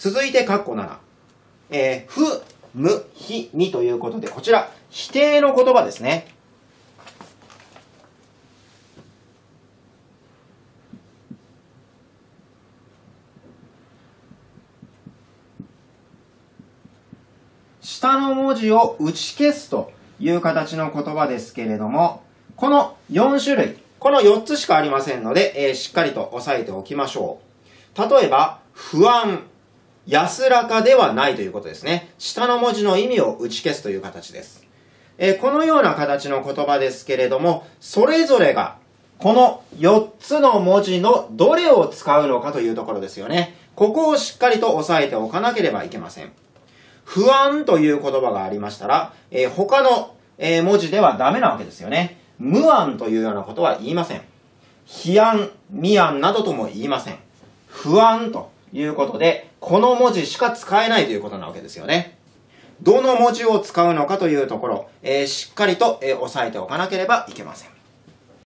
続いて、カッコ7。ふ、む、ひ、にということで、こちら、否定の言葉ですね。下の文字を打ち消すという形の言葉ですけれども、この4種類、この4つしかありませんので、しっかりと押さえておきましょう。例えば、不安、安らかではないということですね。下の文字の意味を打ち消すという形です。このような形の言葉ですけれども、それぞれがこの4つの文字のどれを使うのかというところですよね。ここをしっかりと押さえておかなければいけません。不安という言葉がありましたら、他の文字ではダメなわけですよね。無安というようなことは言いません。非安、未安などとも言いません。不安ということで、この文字しか使えないということなわけですよね。どの文字を使うのかというところ、しっかりと押さえておかなければいけません。